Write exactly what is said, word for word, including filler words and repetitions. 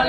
What?